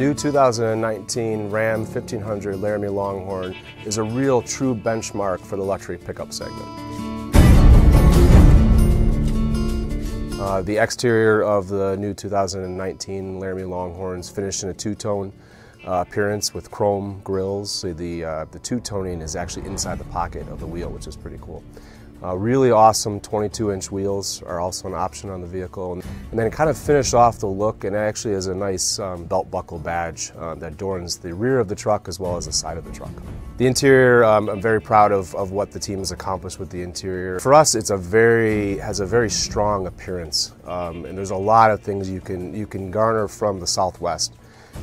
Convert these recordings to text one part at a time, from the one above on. new 2019 Ram 1500 Laramie Longhorn is a real true benchmark for the luxury pickup segment. The exterior of the new 2019 Laramie Longhorn's finished in a two-tone appearance with chrome grills. So the two-toning is actually inside the pocket of the wheel, which is pretty cool. Really awesome 22-inch wheels are also an option on the vehicle. And then it kind of finished off the look, and it actually is a nice belt buckle badge that adorns the rear of the truck as well as the side of the truck. The interior, I'm very proud of what the team has accomplished with the interior. For us, it's has a very strong appearance, and there's a lot of things you can garner from the Southwest,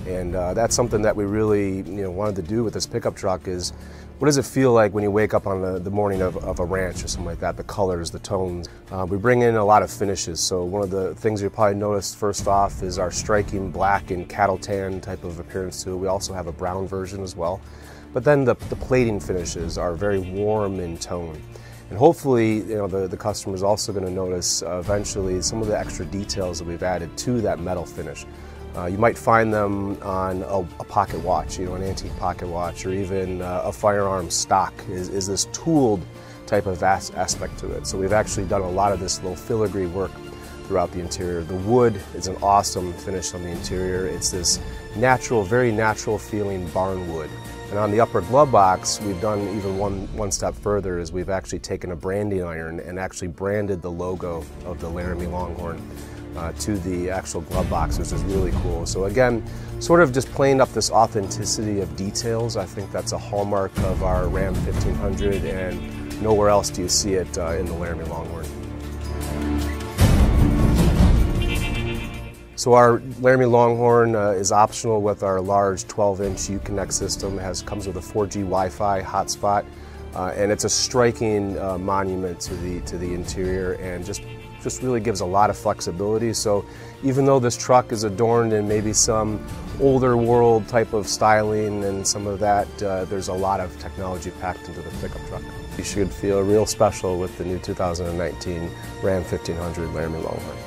and that's something that we really wanted to do with this pickup truck. Is what does it feel like when you wake up on the morning of a ranch or something like that? The colors, the tones. We bring in a lot of finishes. So one of the things you probably noticed first off is our striking black and cattle tan type of appearance to it. We also have a brown version as well. But then the plating finishes are very warm in tone. And hopefully, the customer is also going to notice eventually some of the extra details that we've added to that metal finish. You might find them on a pocket watch, an antique pocket watch, or even a firearm stock is this tooled type of aspect to it. So we've actually done a lot of this little filigree work throughout the interior. The wood is an awesome finish on the interior. It's this natural, very natural feeling barn wood. And on the upper glove box, we've done even one step further, is we've actually taken a branding iron and actually branded the logo of the Laramie Longhorn to the actual glove box, which is really cool. So again, sort of just playing up this authenticity of details. I think that's a hallmark of our Ram 1500, and nowhere else do you see it in the Laramie Longhorn. So our Laramie Longhorn is optional with our large 12-inch Uconnect system. It comes with a 4G Wi-Fi hotspot, and it's a striking monument to the interior, and just really gives a lot of flexibility. So even though this truck is adorned in maybe some older world type of styling and some of that, there's a lot of technology packed into the pickup truck. You should feel real special with the new 2019 Ram 1500 Laramie Longhorn.